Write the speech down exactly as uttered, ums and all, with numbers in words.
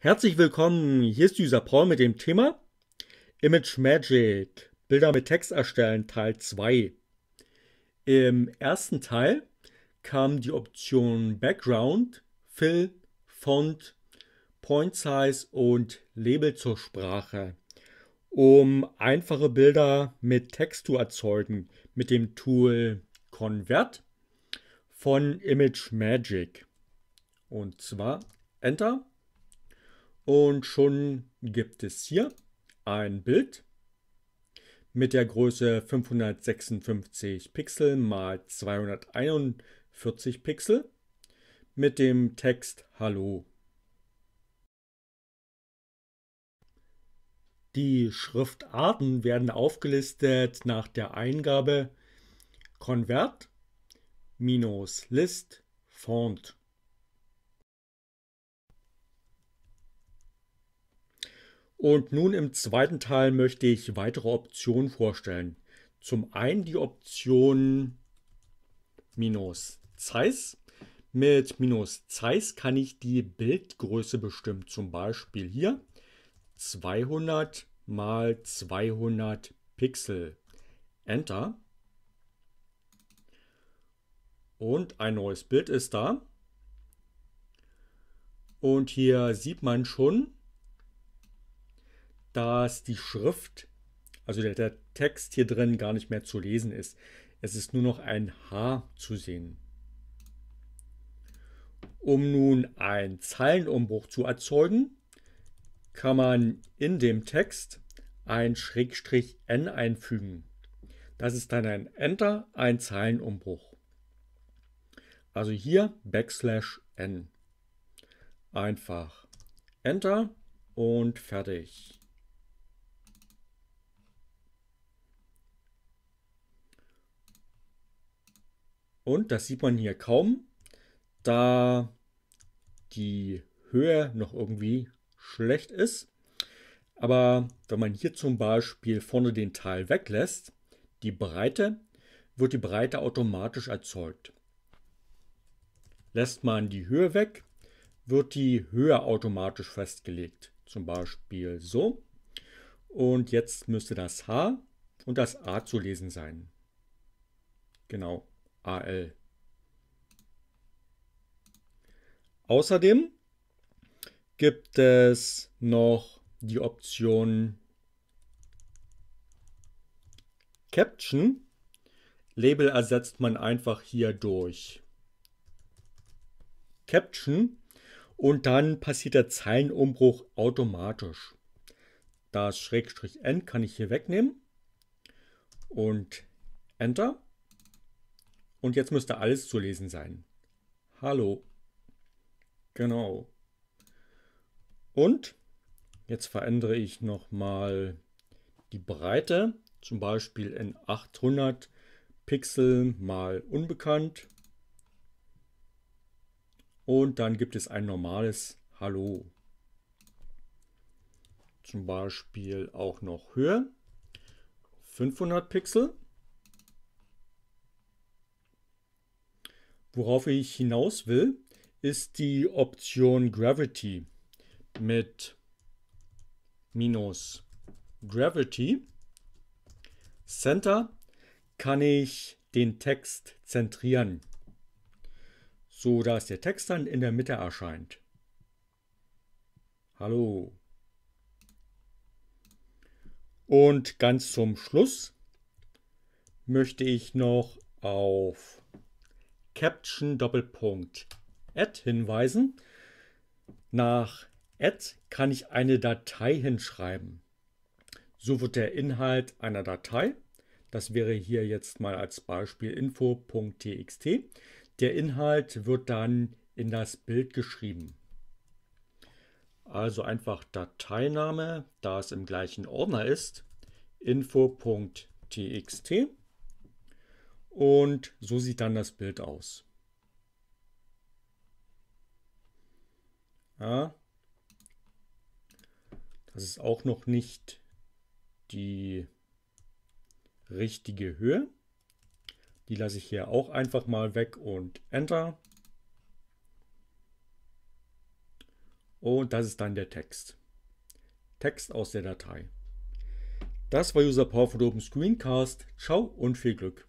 Herzlich willkommen, hier ist dieser Paul mit dem Thema ImageMagick, Bilder mit Text erstellen, Teil zwei. Im ersten Teil kam die Option Background, Fill, Font, Point Size und Label zur Sprache, um einfache Bilder mit Text zu erzeugen mit dem Tool Convert von ImageMagick. Und zwar Enter. Und schon gibt es hier ein Bild mit der Größe fünfhundertsechsundfünfzig Pixel mal zweihunderteinundvierzig Pixel mit dem Text Hallo. Die Schriftarten werden aufgelistet nach der Eingabe Convert minus List Font. Und nun im zweiten Teil möchte ich weitere Optionen vorstellen. Zum einen die Option minus Size. Mit minus Size kann ich die Bildgröße bestimmen. Zum Beispiel hier zweihundert mal zweihundert Pixel. Enter. Und ein neues Bild ist da. Und hier sieht man schon, dass die Schrift, also der, der Text hier drin, gar nicht mehr zu lesen ist. Es ist nur noch ein H zu sehen. Um nun einen Zeilenumbruch zu erzeugen, kann man in dem Text ein Schrägstrich N einfügen. Das ist dann ein Enter, ein Zeilenumbruch. Also hier Backslash N. Einfach Enter und fertig. Und das sieht man hier kaum, da die Höhe noch irgendwie schlecht ist. Aber wenn man hier zum Beispiel vorne den Teil weglässt, die Breite, wird die Breite automatisch erzeugt. Lässt man die Höhe weg, wird die Höhe automatisch festgelegt. Zum Beispiel so. Und jetzt müsste das H und das A zu lesen sein. Genau. A L. Außerdem gibt es noch die Option Caption. Label ersetzt man einfach hier durch Caption und dann passiert der Zeilenumbruch automatisch. Das Schrägstrich N kann ich hier wegnehmen und Enter. Und jetzt müsste alles zu lesen sein. Hallo. Genau. Und jetzt verändere ich nochmal die Breite. Zum Beispiel in achthundert Pixel mal unbekannt. Und dann gibt es ein normales Hallo. Zum Beispiel auch noch Höhe. fünfhundert Pixel. Worauf ich hinaus will, ist die Option Gravity mit minus Gravity. Center kann ich den Text zentrieren, so dass der Text dann in der Mitte erscheint. Hallo. Und ganz zum Schluss möchte ich noch auf Caption Doppelpunkt Add hinweisen. Nach Add kann ich eine Datei hinschreiben. So wird der Inhalt einer Datei, das wäre hier jetzt mal als Beispiel info punkt t x t, der Inhalt wird dann in das Bild geschrieben. Also einfach Dateiname, da es im gleichen Ordner ist, info punkt t x t. Und so sieht dann das Bild aus. Ja, das ist auch noch nicht die richtige Höhe. Die lasse ich hier auch einfach mal weg und Enter. Und das ist dann der Text. Text aus der Datei. Das war User Power von Open Screencast. Ciao und viel Glück.